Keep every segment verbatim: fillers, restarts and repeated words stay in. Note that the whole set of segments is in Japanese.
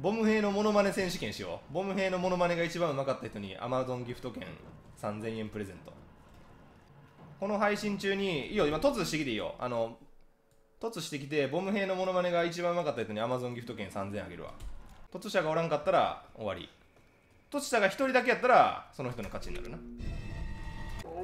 ボム兵のモノマネ選手権しよう。ボム兵のモノマネが一番うまかった人に Amazon ギフト券さんぜんえんプレゼント。この配信中にいいよ、今突してきていいよ。あの突してきてボム兵のモノマネが一番うまかった人に Amazon ギフト券さんぜんえんあげるわ。突者がおらんかったら終わり。突者がひとりだけやったらその人の勝ちになるな。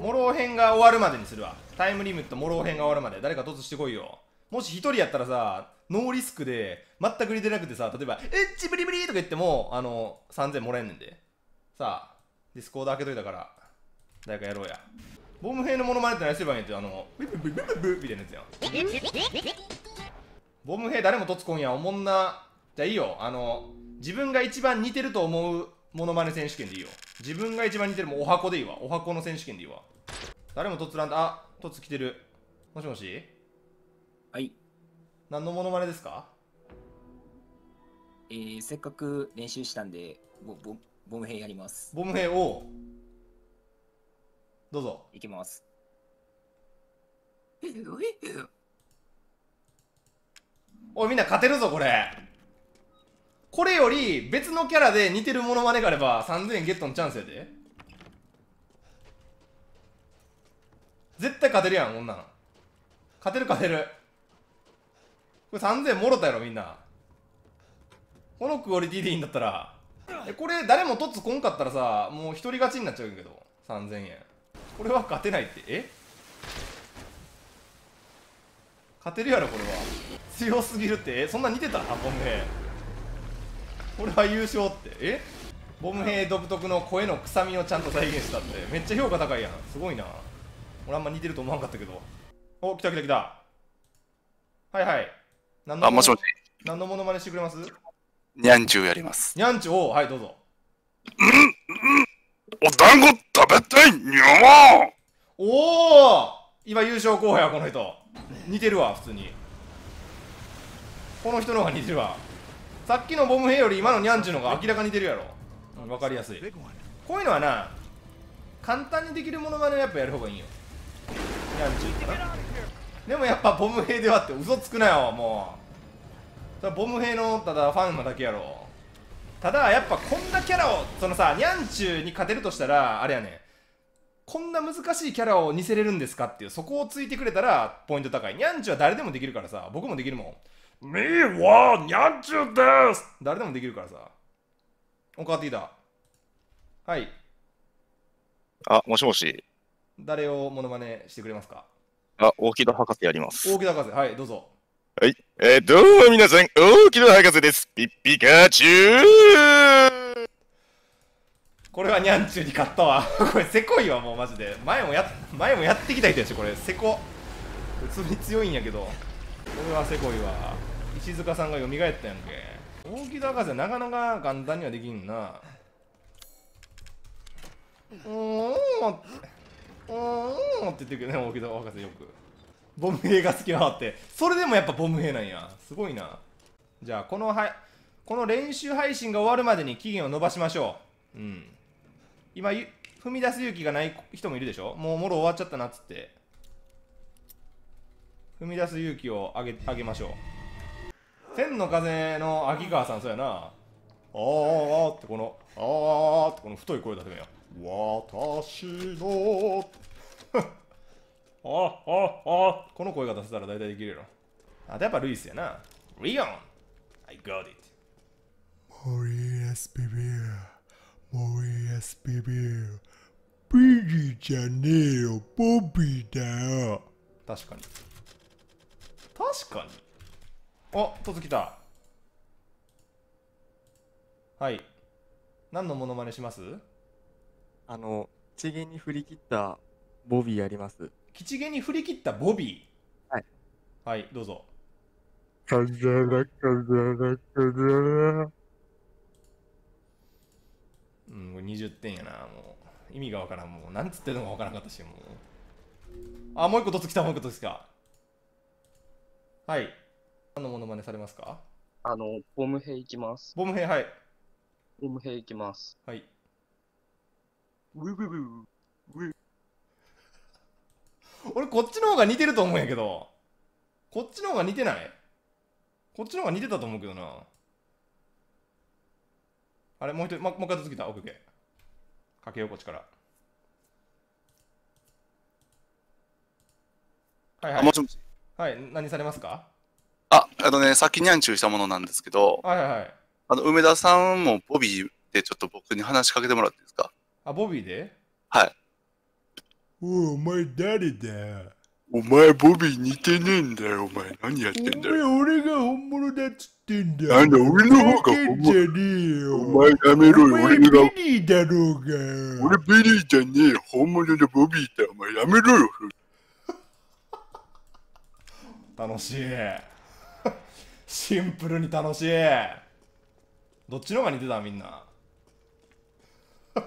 モロー編が終わるまでにするわ。タイムリミット、モロー編が終わるまで誰か突してこいよ。もしひとりやったらさ、ノーリスクで全く似てなくてさ、例えば「えっちブリブリ!」とか言ってもあのさんぜんもらえんねんで。さあディスコード開けといたから誰かやろうや。ボム兵のモノマネって何すればいいんやって、あのブブブブブブみたいなやつやん。ボム兵誰も突こんやん、おもんな。じゃあいいよ、あの自分が一番似てると思うモノマネ選手権でいいよ。自分が一番似てる、もうお箱でいいわ。お箱の選手権でいいわ。誰も突らんだ。あ、突来てる。もしもし、はい、何のモノマネですか？えー、せっかく練習したんでボボボム兵やります。ボム兵をどうぞ。いきます。おいみんな勝てるぞこれ。これより別のキャラで似てるモノマネがあればさんぜんえんゲットのチャンスやで。絶対勝てるやんこんなの。勝てる勝てる。これさんぜんえんもろたやろみんな。このクオリティでいいんだったら。えこれ誰も凸こんかったらさ、もう一人勝ちになっちゃうけどさんぜんえん。これは勝てないって。え勝てるやろこれは。強すぎるって。えそんな似てたボム兵。これは優勝って。えボム兵独特の声の臭みをちゃんと再現したって、めっちゃ評価高いやん。すごいな。俺あんま似てると思わんかったけど。お来た来た来た。はいはい。何のあもしもし、何のモノマネしてくれます？にゃんちゅうやります。にゃんちゅう、おはいどうぞ。うんうん、お団子食べたいにゃん。おお今優勝候補やこの人。似てるわ普通に。この人の方が似てるわ。さっきのボム兵より今のにゃんちゅうの方が明らかに似てるやろ。わかりやすい。こういうのはな簡単にできるモノマネをやっぱやる方がいいよ。にゃんちゅうかな。でもやっぱボム兵ではって嘘つくなよもう。それボム兵のただファンなだけやろ。ただやっぱこんなキャラをそのさ、にゃんちゅうに勝てるとしたらあれやねん、こんな難しいキャラを似せれるんですかっていう、そこをついてくれたらポイント高い。にゃんちゅうは誰でもできるからさ。僕もできるもん。みはにゃんちゅうです。誰でもできるからさ。お変わってきた。はい、あもしもし、誰をモノマネしてくれますか？あ、大木戸博士やります。大木戸博士、はい、どうぞ。はい、えー、どうも皆さん、大木戸博士です。ピッピカチュー。これはにゃんちゅうに勝ったわ。これ、せこいわ、もうマジで。前もや、前もやってきた人やし、これ、せこ。普通に強いんやけど。これはせこいわ。石塚さんが蘇ったやんけ。大木戸博士はなかなか簡単にはできんな。うーん。うーんって言ってるけどね、大木戸博士よく。ボム兵が好きなのって、それでもやっぱボム兵なんや。すごいな。じゃあ、このはい、この練習配信が終わるまでに期限を延ばしましょう。うん。今、踏み出す勇気がない人もいるでしょ。もう、もろ終わっちゃったなっつって。踏み出す勇気をあげ、あげましょう。千の風の秋川さん、そうやな。あーってこの、あーってこの太い声出せるんや。私のあああこの声が出せたら大体できるよ。あとやっぱルイスやな。リオン I got it。 モリアスビビアモリアスビビアビリじゃねえよボビーだよ。確かに確かに。あっ突きた。はい、何のモノマネします？あの、吉毛に振り切ったボビーやります。吉毛に振り切ったボビー。はい。はい、どうぞ。カズラカズラカズラ。うん、これにじゅってんやな。もう意味がわからん。もうなんつってるのかわからんかったし、もう。あ、もう一個突きた、もう一個突きた。はい。何のモノマネされますか？あの、ボム兵いきます。ボム兵、はい。ボム兵いきます。はい。ウウウウウ俺こっちの方が似てると思うんやけど。こっちの方が似てない？こっちの方が似てたと思うけどな。あれもう一人、ま、もう一回続きた。オッケー。かけよう、こっちから。はいはい。もしもし。はい、何されますか？あ、あのね、さっきにゃんちゅうしたものなんですけど、はいはいはい。あの、梅田さんもボビーでちょっと僕に話しかけてもらっていいですか？あ、ボビーで？はい。おい、お前誰だ？お前ボビー似てねえんだよ、お前何やってんだよ。お前俺が本物だっつってんだよ。なんだ俺の方が本物じゃねえよ。お前やめろよ、俺が。俺ベリーだろうが。俺ベリーじゃねえよ、本物のボビーだよ、お前やめろよ。楽しい。シンプルに楽しい。どっちの方が似てたみんな。どっ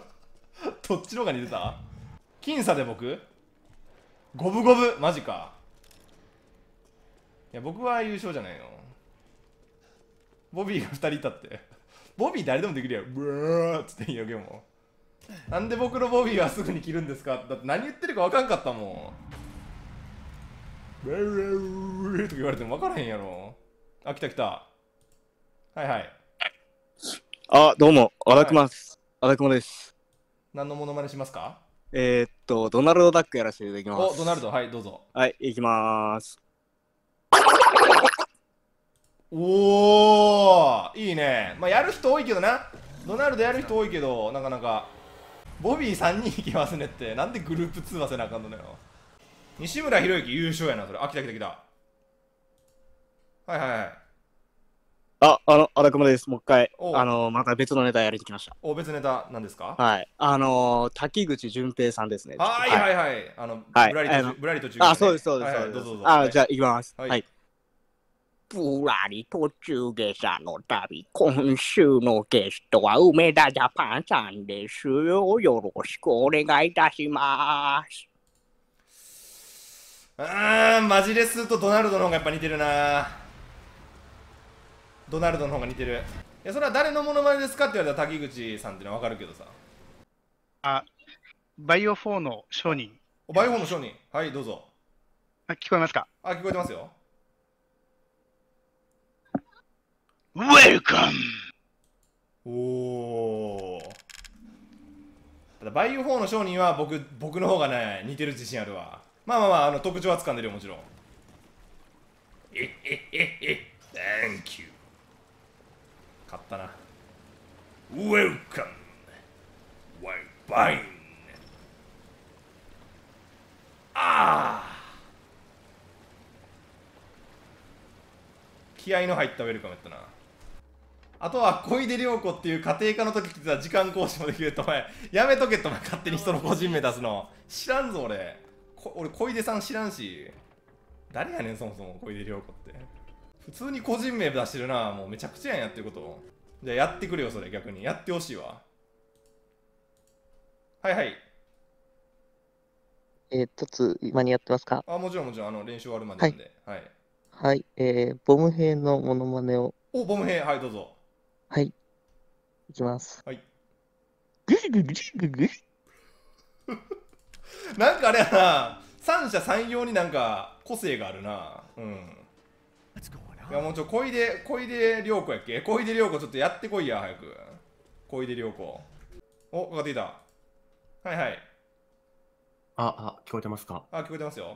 ちの方が似てた？僅差で僕？五分五分マジか。いや僕は優勝じゃないよ。ボビーがふたりいたって。ボビー誰でもできるやん。ブーっつって言い訳も。なんで僕のボビーはすぐに切るんですか？だって何言ってるか分かんかったもん。ブーーーとか言われても分からへんやろ。あ、来た来た。はいはい。あ、どうもアダクマです、はい、アダクマです。何のモノマネしますか？えっと、ドナルドダックやらせていただきます。お、ドナルド、はい、どうぞ。はい、いきまーす。おー、いいね。まあ、やる人多いけどな。ドナルドやる人多いけど、なかなか。ボビーさんにんいきますねって、なんでグループ通話せなあかんのよ。西村博之優勝やな、それ。あ、来た来た来た。はいはいはい。あ、あの、あだくまです。もう一回、あの、また別のネタやりてきました。お、別ネタなんですか？はい。あの、滝口淳平さんですね。はいはいはい。あの、ぶらりと中継。あ、そうですそうです。どうぞどうぞ。あ、じゃあ行きます。はい。ぶらりと中継者の旅、今週のゲストは梅田ジャパンさんですよ。よろしくお願いいたします。うーん、マジレスとドナルドの方がやっぱ似てるな。ドナルドの方が似てる。いや、それは誰のモノマネですかって言われたら滝口さんってのは分かるけどさ。あ、バイオフォーの商人。バイオフォーの商人。はい、どうぞ。あ、聞こえますか？あ、聞こえてますよ。ウェルカム。おー。ただ、バイオフォーの商人は僕、僕の方がね、似てる自信あるわ。まあまあまあ、あの特徴はつかんでるよ、もちろん。えっえっえっえ、Thank you。買ったな。ウェルカム。ワイバイン。ああ。気合いの入ったウェルカムやったな。あとは小出涼子っていう家庭科の時来てた時間講師もできると。お前やめとけと。お前勝手に人の個人名出すの。知らんぞ俺。こ俺小出さん知らんし。誰やねんそもそも小出涼子って。普通に個人名出してるな。もうめちゃくちゃやんやってること。じゃあやってくれよそれ。逆にやってほしいわ。はいはい。えー、トツ間に合ってますか？あ、もちろんもちろん、あの練習終わるまでなんで。はいはい、はい、えー、ボム兵のモノマネを。お、ボム兵、はいどうぞ。はい、いきます。はい。グリグリグリグリ。なんかあれやな、三者三様になんか個性があるな。うん。いやもうちょ、小出、小出涼子やっけ？小出涼子ちょっとやってこいや、早く。小出涼子。お、かかってきた。はいはい。あ、あ、聞こえてますか？あ、聞こえてますよ。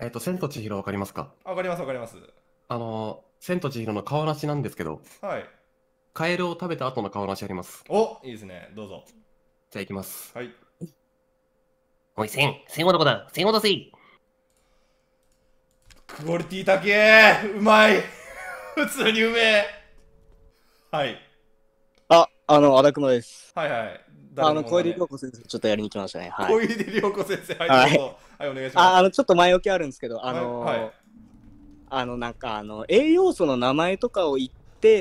えっと、千と千尋わかりますか？あ、わかりますわかります。あの、千と千尋の顔なしなんですけど、はい。カエルを食べた後の顔なしあります。お、いいですね、どうぞ。じゃあ行きます。はい。おい、千、千男だ、千男せい。クオリティ高え。うまい。普通にうめえ。はい。あ、あの、あだくまです。はいはい。あの、小出涼子先生ちょっとやりに来ましたね。小出涼子先生、はい、どうぞ。はい、お願いします。あ、あの、ちょっと前置きあるんですけど、あのあの、なんかあの栄養素の名前とかを言って、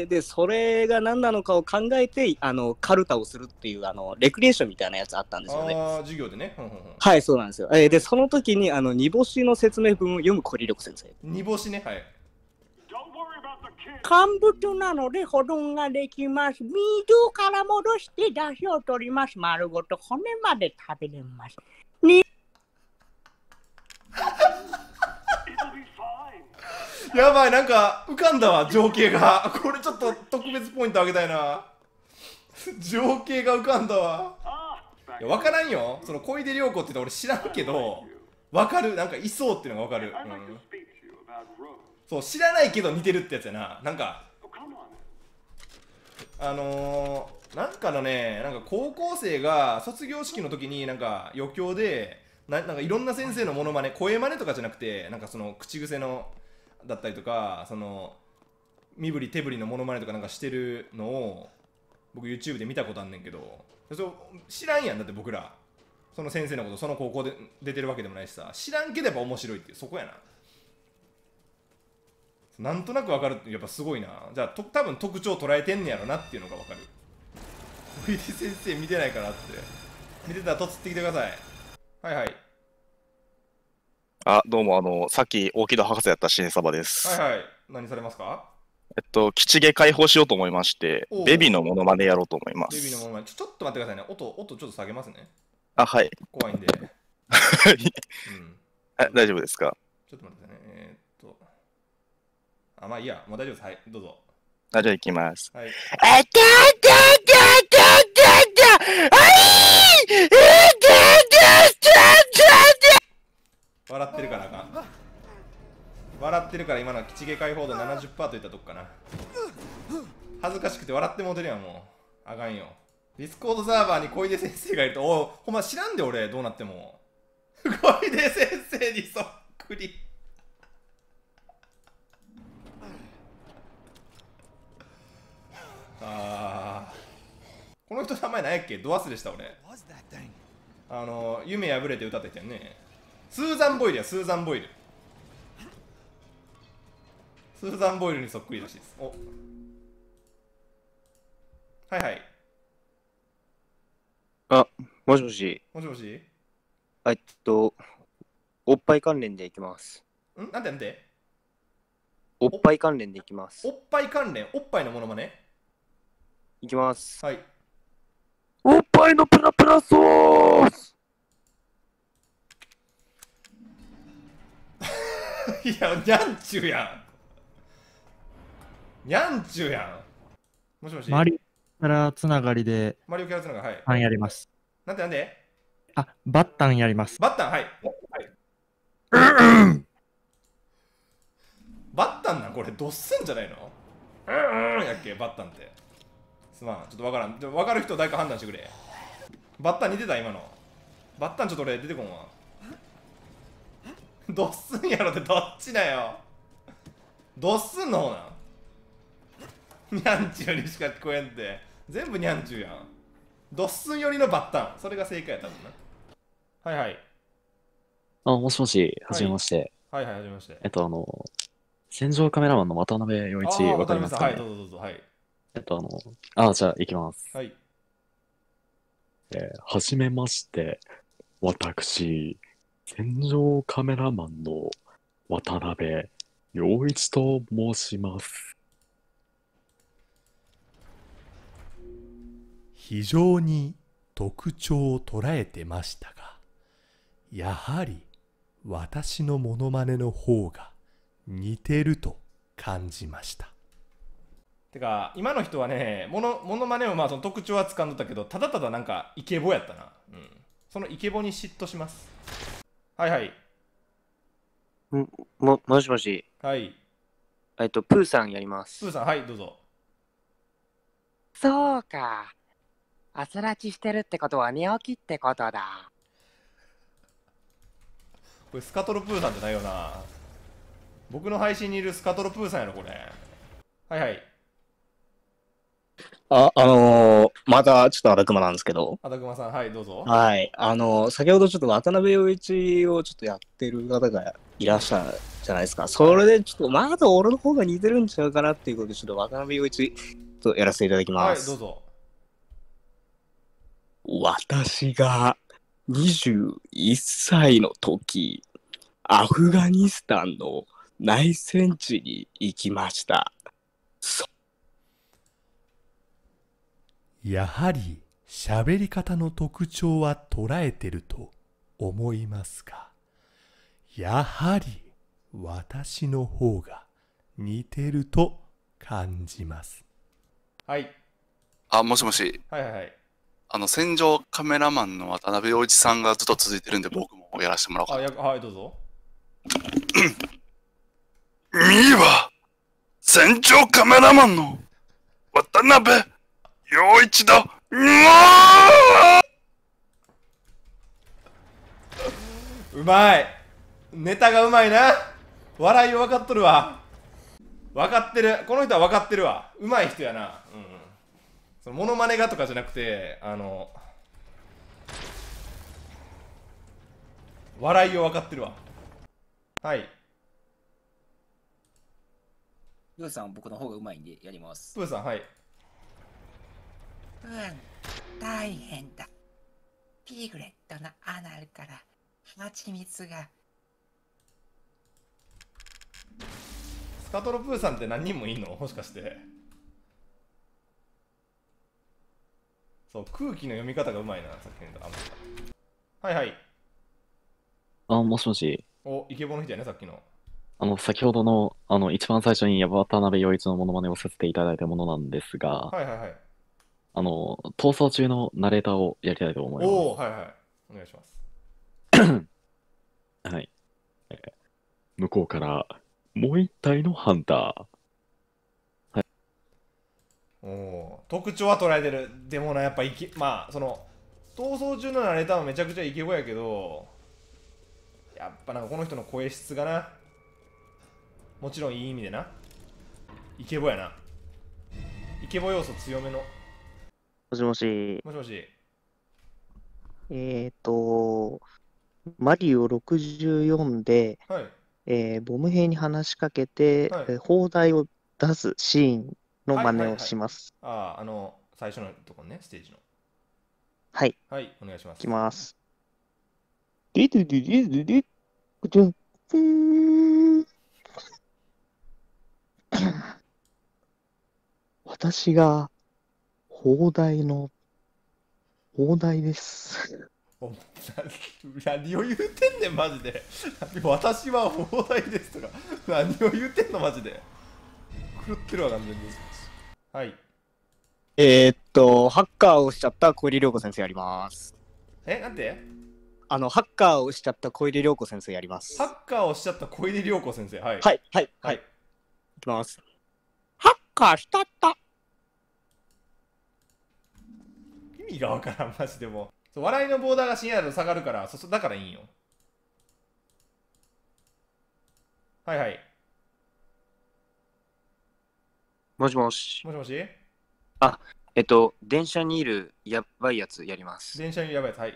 でそれが何なのかを考えて、あのカルタをするっていう、あのレクリエーションみたいなやつあったんですよね。ああ、授業でね。はい、そうなんですよ。えー、でその時にあの煮干しの説明文を読む小出涼子先生。煮干しね。はい。乾物なので保存ができます。水から戻して出汁を取ります。丸ごと骨まで食べれます。にやばい、なんか浮かんだわ、情景が。これちょっと特別ポイントあげたいな。情景が浮かんだわ。いや分からんよ、その小出涼子って言ったら俺知らんけど分かる、なんかいそうっていうのが分かる、うん、そう知らないけど似てるってやつやな。なんかあのー、なんかのね、なんか高校生が卒業式の時になんか余興で な, なんかいろんな先生のモノマネ、声マネとかじゃなくて、なんかその口癖のだったりとか、その身振り手振りのモノマネとかなんかしてるのを僕 YouTube で見たことあんねんけど、そ知らんやん。だって僕らその先生のこと、その高校で出てるわけでもないしさ、知らんけどやっぱ面白いっていう、そこやな。なんとなくわかるってやっぱすごいな。じゃあと多分特徴捉えてんねやろなっていうのがわかる。小出先生見てないかなって、見てたらとつってきてください。はいはい。あ、どうも、あのさっき大木戸博士やったシネサバです。はいはい、何されますか？えっと吉毛解放しようと思いまして、ベビーのモノマネやろうと思います。ベビーのモノマネ、ちょ、ちょっと待ってくださいね。音音ちょっと下げますね。あ、はい、怖いんでうん、大丈夫ですか？ちょっと待ってくださいね。えー、っとあ、まあいいや、もう大丈夫です。はい、どうぞ。あ、じゃあ行きます。はい。あたたたたたた、あいー、えー、笑ってるからか、笑ってるから今の吉毛解放度 ななじゅっパーセント といったとこかな。恥ずかしくて笑ってもうてるやん。もうあかんよ。ディスコードサーバーに小出先生がいると、おほんま知らんで俺どうなっても小出先生にそっくりああ、この人名前何やっけ？ド忘れした俺。あの夢破れて歌ってたよね。スーザン・ボイルや、スーザン・ボイル。スーザン・ボイルにそっくりらしいです。おはいはい。あ、もしもし。もしもし。えっと、おっぱい関連でいきます。んなんてなんておっぱい関連でいきます。おっぱい関連、おっぱいのものまねいきます。はい。おっぱいのプラプラソースいや、にゃんちゅうやん。にゃんちゅうやん。もしもし。マリオキャラつながりで。マリオキャラつながり、はい。バッタンやります。なんてなんで？あ、バッタンやります。バッタン、はい。はい、うん、バッタンなんこれ、どっせんじゃないの？うんうんやっけ、バッタンって。すまん、ちょっとわからん。わかる人、誰か判断してくれ。バッタン似てた、今の。バッタンちょっと俺、出てこんわ。どっすんやろってどっちだよ。どっすんの方なん。にゃんちゅうにしか聞こえんって全部にゃんちゅうやん。どっすん寄りのバッタン、それが正解やったんだな。はいはい。あ、もしもし、はじめまして。はいはい、はじめまして。えっとあの戦場カメラマンの渡辺陽一、わかりますかね？はい、どうぞどうぞ。はい。えっとあのあ、じゃあいきます。はい。えー、はじめまして、私戦場カメラマンの渡辺陽一と申します。非常に特徴を捉えてましたが、やはり私のモノマネの方が似てると感じました。てか、今の人はね、モノ、モノマネもまあその特徴はつかんどったけど、ただただなんかイケボやったな。うん、そのイケボに嫉妬します。はいはい。も、もしもし。はい。えっと、プーさんやります。プーさん、はい、どうぞ。そうか。朝ラチしてるってことは寝起きってことだ。これ、スカトロプーさんじゃないよな。僕の配信にいるスカトロプーさんやろ、これ。はいはい。あ、あのー、またちょっとアダクマなんですけど。アダクマさん、はい、どうぞ。はい、あのー、先ほどちょっと渡辺陽一をちょっとやってる方がいらっしゃるじゃないですか。それでちょっとまだ俺の方が似てるんちゃうかなっていうことで、ちょっと渡辺陽一とやらせていただきます。はい、どうぞ。私がにじゅういっさいの時、アフガニスタンの内戦地に行きました。やはり喋り方の特徴は捉えてると思いますが、やはり私の方が似てると感じます。はい。あ、もしもし。はいはいはい。あの、戦場カメラマンの渡辺陽一さんがずっと続いてるんで、僕もやらせてもらおうかな。あ、はい、どうぞ。ミーは、戦場カメラマンの渡辺陽一だ。うわー、うまい。ネタがうまいな。笑いを分かっとるわ。分かってる。この人は分かってるわ。うまい人やな。うん。そのモノマネがとかじゃなくて、あの、笑いを分かってるわ。はい。プーさん、僕の方がうまいんでやります。プーさん、はい。うん、大変だ。ピグレットのアナルから蜂蜜が。スカトロプーさんって何人もいんの？もしかして。そう、空気の読み方がうまいな、さっきのと。はいはい。あ、もしもし。お、イケボの人やね、さっきの。あの、先ほどの、あの、一番最初に渡辺陽一のモノマネをさせていただいたものなんですが、はいはいはい。あの、逃走中のナレーターをやりたいと思います。おお、はいはい。お願いします。はい。えー、向こうから、もう一体のハンター。はい。おお、特徴は捉えてる。でもな、やっぱ、いき、まあ、その、逃走中のナレーターはめちゃくちゃイケボやけど、やっぱなんかこの人の声質がな、もちろんいい意味でな、イケボやな。イケボ要素強めの。もしもし。もしもし。えっと、マリオろくじゅうよんで、はい、えー、ボム兵に話しかけて、はい、えー、砲台を出すシーンの真似をします。はいはいはい、ああ、あの、最初のとこね、ステージの。はい。はい、お願いします。いきます。ででででででじゃん。私が砲台の砲台です。何を言うてんねんマジで。私は砲台ですとか何を言うてんのマジで。狂ってるわ完全に。はい。えーっとハッカーをしちゃった小出涼子先生やります。え、なんて？あのハッカーをしちゃった小出涼子先生やります。ハッカーをしちゃった小出涼子先生、はいはいはいはい。いきます。ハッカーしたった。意味がわからんマジでもう。笑いのボーダーが深夜だと下がるから、そそだからいいんよ。はいはい。もしもし。もしもし。あ、えっと電車にいるやばいやつやります。電車にいるやばいやつ、はい。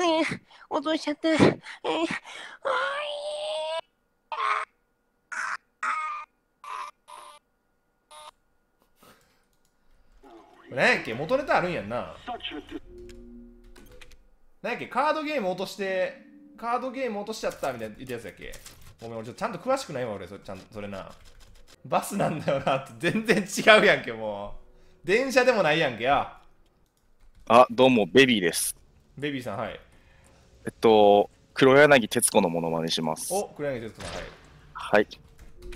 えー、落としちゃった。えー、おい。何やっけ、元ネタあるんやんな。何やっけ、カードゲーム落として、カードゲーム落としちゃったみたいな言ったやつやっけ。ごめん、俺ちょっとちゃんと詳しくないわ、俺、そちゃんとそれな。バスなんだよなって全然違うやんけ、もう。電車でもないやんけ、や。あ、どうも、ベビーです。ベビーさん、はい。えっと、黒柳徹子のモノマネします。お、黒柳徹子さん、はい。はい。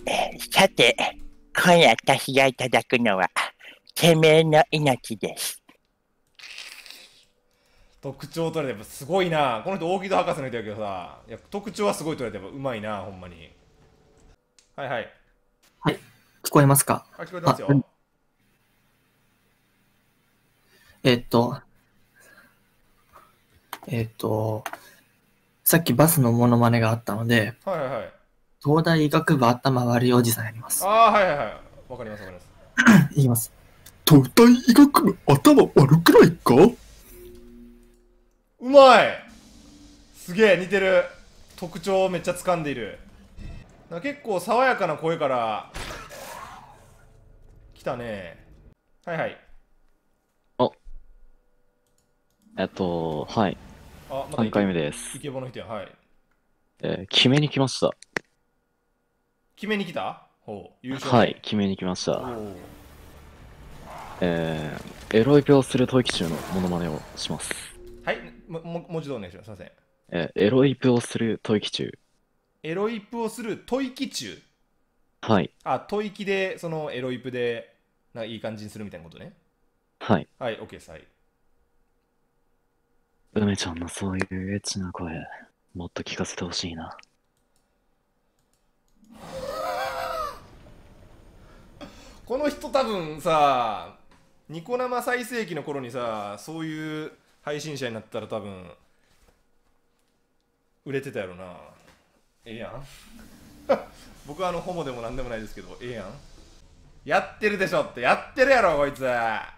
えー、さて、今夜私がいただくのは、てめえの命です。特徴取れてやっぱすごいな。この人大木戸博士の人やけどさ、やっぱ特徴はすごい取れてやっぱうまいな、ほんまに。はいはい。はい、聞こえますか？あ、聞こえてますよ。うん、えっと、えっと、さっきバスのモノマネがあったので、はいはいはい。東大医学部頭悪いおじさんやります。ああ、はいはいはい。わかりますわかります。いきます。東大医学部頭悪くないか？うまい、すげえ似てる。特徴をめっちゃ掴んでいる。結構爽やかな声から来たね。はいはい。あ、えっとはい、あ、ま、さんかいめです。イケボの人や、はい。えー、決めに来ました。決めに来た。ほう、優勝。はい、決めに来ました。えー、エロい病する吐息中のモノマネをします。はい、もう一度お願いします。すいません。えー、エロい病する吐息中。エロイプをする吐息中。はい。あ、吐息で、そのエロイプで、なんかいい感じにするみたいなことね。はい。はい、OK です。はい。梅ちゃんのそういうエッチな声、もっと聞かせてほしいな。この人多分さ、ニコ生最盛期の頃にさ、そういう配信者になったら多分売れてたやろな。ええやん。僕はあのホモでもなんでもないですけど、ええやん。やってるでしょって、やってるやろこいつ。や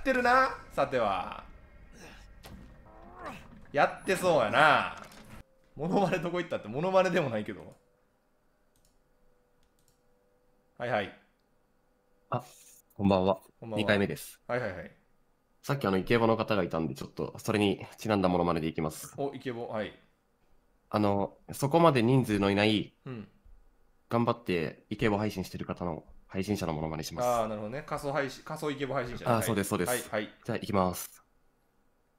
ってるな、さては。やってそうやな。モノマネどこ行ったって、モノマネでもないけど。はいはい。あ、こんばんは。にかいめです。はいはいはい。さっきあのイケボの方がいたんで、ちょっとそれにちなんだものまねでいきます。お、イケボ、はい。あの、そこまで人数のいない、うん、頑張ってイケボ配信してる方の配信者のものまねします。ああ、なるほどね。仮想配信、仮想イケボ配信者。ああ、そうですそうです。はいはい。じゃあ、いきます。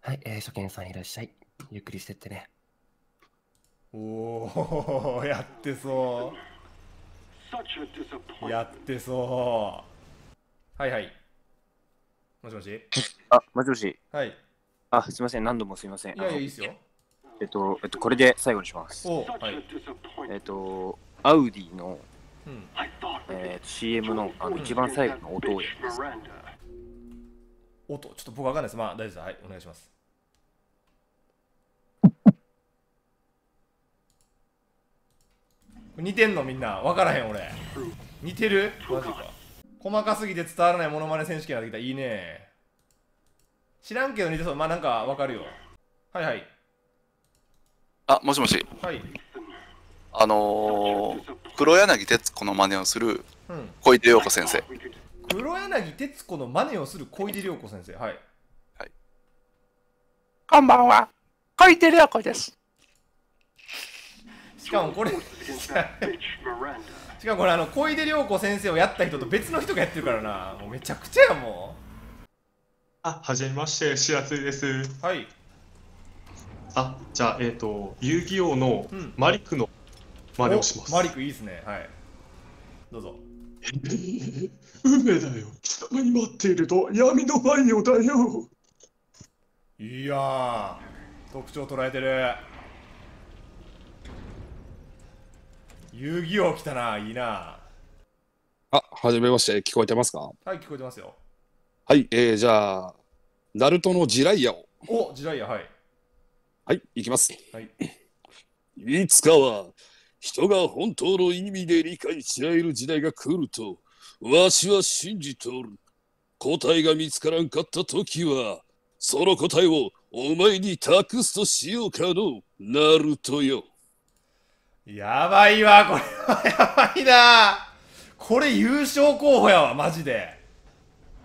はい、えー、初見さんいらっしゃい。ゆっくりしてってね。おお、やってそう。やってそう。はいはい。もしもし。あ、もしもし。はい。あ、すみません。何度もすみません。いやいや、いいですよ。えっと、えっと、これで最後にします。お、はい。えっと、アウディの、うん、えー、シーエム の、あの、一番最後の音をやります。音、ちょっと僕わかんないです。まあ、大丈夫です。はい、お願いします。似てんのみんな。わからへん、俺。似てる？マジか。細かすぎて伝わらないモノマネ選手権ができた。いいね。知らんけど似てそう。まあなんかわかるよ。はいはい。あ、もしもし。はい。あのー、黒柳徹子の真似をする小出涼子先生。うん、黒柳徹子の真似をする小出涼子先生。はい。はい。こんばんは。小出涼子です。しかもこれ。しかもこれあの小出涼子先生をやった人と別の人がやってるからな。もうめちゃくちゃやもう。あ、はじめまして、しらついです。はい。あ、じゃあえっ、ー、と遊戯王のマリクの真似をします。マリクいいですね。はい。どうぞ。運命だよ。貴様に待っていると闇のバイオだよ。いやー、特徴捉えてる。遊戯王来たな、いいな。あ、はじめまして、聞こえてますか？はい、聞こえてますよ。はい、えー、じゃあ、ナルトのジライアを。お、ジライア、はい。はい、いきます。はい、いつかは、人が本当の意味で理解し合える時代が来ると、わしは信じとる。答えが見つからんかったときは、その答えをお前に託すとしようかの、ナルトよ。やばいわ、これはやばいな。これ優勝候補やわ、マジで。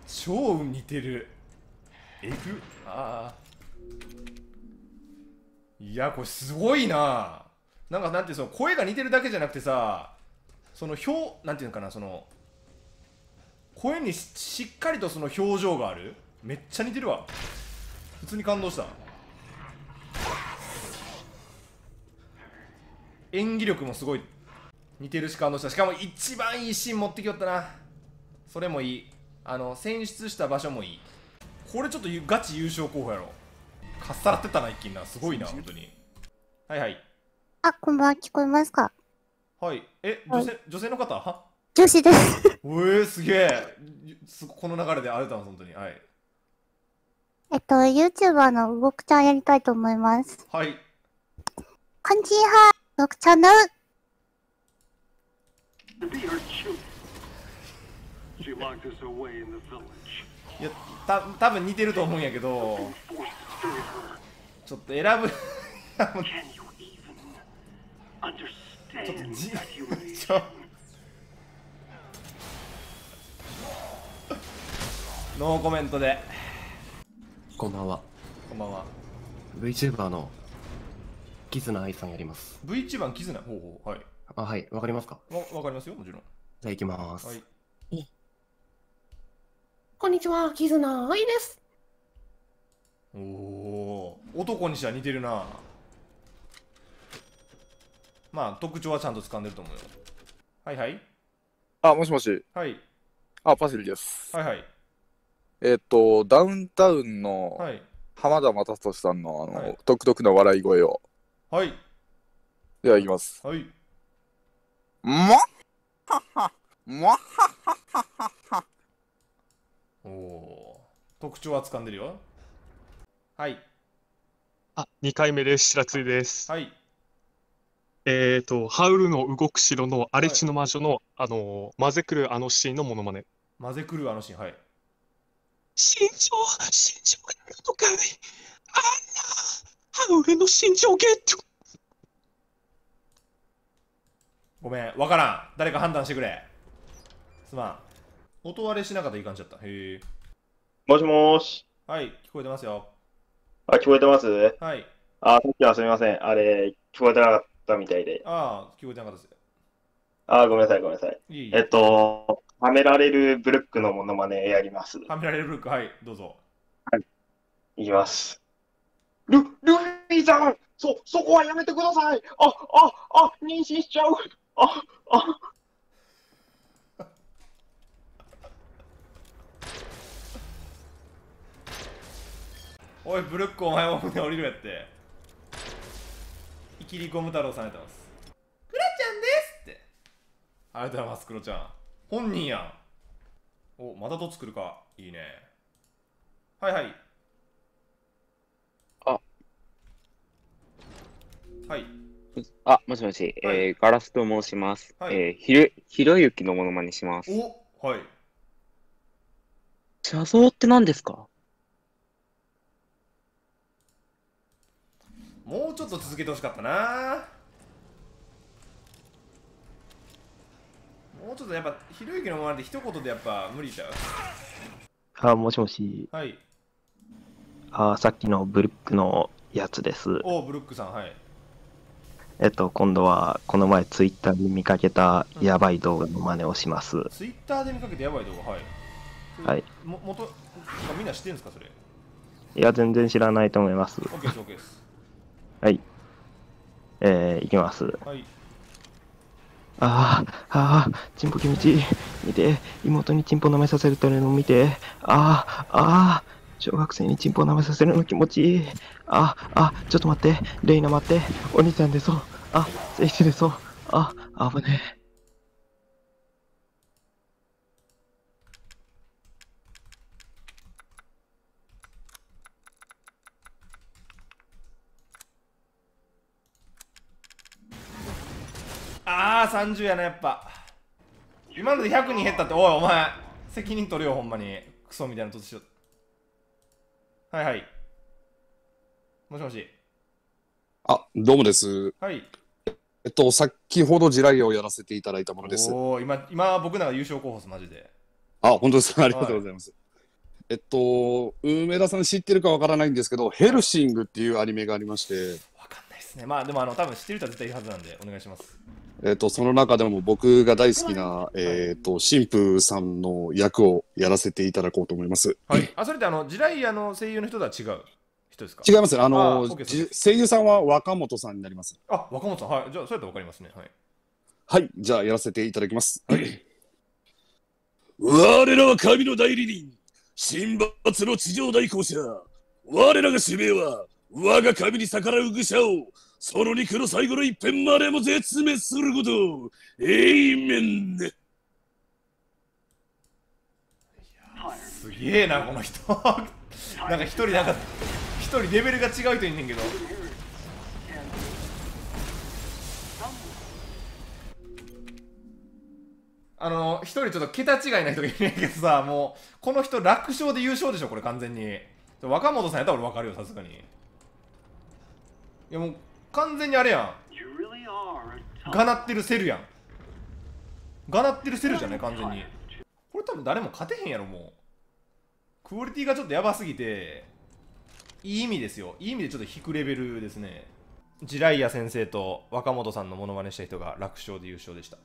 超似てる。えぐっ。ああ。いや、これすごいな。なんか、なんていうの、声が似てるだけじゃなくてさ、その表、なんていうのかな、その、声に し, しっかりとその表情がある。めっちゃ似てるわ。普通に感動した。演技力もすごい似てるし感動した。しかも一番いいシーン持ってきよったな。それもいい。あの選出した場所もいい。これちょっとガチ優勝候補やろ。かっさらってたな、一気にな。すごいな、本当に。はいはい。あ、こんばんは。聞こえますか？はい。え、女性、はい、女性の方は？女子です。えー、すげえ。この流れで会えたの本当に。はい。えっと YouTuber のうごくちゃんやりたいと思います。はい。こんにちは。僕ちゃんのいや、た多分似てると思うんやけど、ちょっと選ぶちょっとじちょノーコメントで。こんばんは。こんばんは。 VTuber のキズナアイさんやります。ブイチューバー キズナ。ほうほう。はい。あ、はい。わかりますか？わかりますよ、もちろん。じゃあ行きまーす。はい。こんにちは、キズナアイです。おお、男にしては似てるな。まあ特徴はちゃんと掴んでると思うよ。はいはい。あ、もしもし。はい。あ、パセリです。はいはい。えっと、ダウンタウンの浜田雅功さんのあの独特の笑い声を。はい。では、いきます。はい。もっははもっはははは。おお。特徴は掴んでるよ。はい。あ、にかいめです。白津です。はい。えっと、ハウルの動く城の荒地の魔女の、あの、混ぜくるあのシーンのモノマネ。混ぜくるあのシーン、はい。心臓、心臓があるのかい。あんな、ハウルの心臓ゲット。ごめん、わからん。誰か判断してくれ。すまん。音割れしなかったらいい感じだった。へえ。もしもーし。はい、聞こえてますよ。あ、聞こえてます?はい。あ、さっきはすみません。あれ、聞こえてなかった。みたいで。ああ、聞こえてなかったです。ああ、ごめんなさい、ごめんなさい。いいえっと、はめられるブルックのモノマネやります。はめられるブルック、はい、どうぞ。はい、いきます。ル、ルフィさん、そ、そこはやめてください。あ、あ、あ、妊娠しちゃう。あ、あ。おい、ブルック、お前も船降りるやって。キリコム太郎さんやってます。クロちゃんですって。ありがとうございます。クロちゃん本人やん。お、またどっち来るか。いいね。はいはい。あ、はい。あ、もしもし、はい、えー、ガラスと申します。はい、えー、ひろひろゆきのものまねします。お、はい。車窓って何ですか。もうちょっと続けてほしかったな。もうちょっとやっぱひろゆきのもので一言でやっぱ無理ちゃう。あ、もしもし。はい。あ、さっきのブルックのやつです。おお、ブルックさん、はい。えっと今度はこの前ツイッターで見かけたやばい動画の真似をします。うん、ツイッターで見かけたやばい動画、はいはい。も元みんな知ってるんですかそれ。いや、全然知らないと思います。 OK です、 OK です。はい、えー、いきます。はい、あー、あー、チンポ気持ちいい。見て、妹にチンポ舐めさせるというのを見て、あー、あー、小学生にチンポ舐めさせるの気持ちいい。あー、あー、ちょっと待って、レイナ待って、お兄ちゃん出そう。あ、聖子出そう。あ、危ねえ。あー、さんじゅうやな、やっぱ。今のでひゃくに減ったって。おい、お前責任取るよ、ほんまに。クソみたいなことしよ。はいはい。もしもし。あ、どうもです。はい。えっと先ほど地雷をやらせていただいたものです。おお、今今僕なんか優勝候補です、マジで。あ、本当ですか。ありがとうございます。はい、えっと梅田さん知ってるかわからないんですけど、ヘルシングっていうアニメがありまして。わかんないですね。まあでもあの多分知ってる人は絶対いるはずなんで、お願いします。えっとその中でも僕が大好きな、えっと神父さんの役をやらせていただこうと思います。はい。あ、それってあの地雷屋の声優の人とは違う人ですか。違います。あの声優さんは若本さんになります。あ、若本さん、はい。じゃあそれとわかりますね。はい、はい、じゃあやらせていただきます。我らは神の代理人、神罰の地上代行者。我らが使命は我が神に逆らう愚者をその肉の最後の一辺までも絶滅すること。エイメン。すげえなこの人。なんか一人なんか一人レベルが違うといいねんけど。あの一人ちょっと桁違いな人がいるんやけどさ、もうこの人楽勝で優勝でしょこれ完全に。若本さんやったら俺分かるよ、さすがに。いや、もう完全にあれやん。がなってるセルやん。がなってるセルじゃない完全に。これ多分誰も勝てへんやろ、もう。クオリティがちょっとやばすぎて、いい意味ですよ。いい意味でちょっと引くレベルですね。地雷屋先生と若本さんのモノマネした人が楽勝で優勝でした。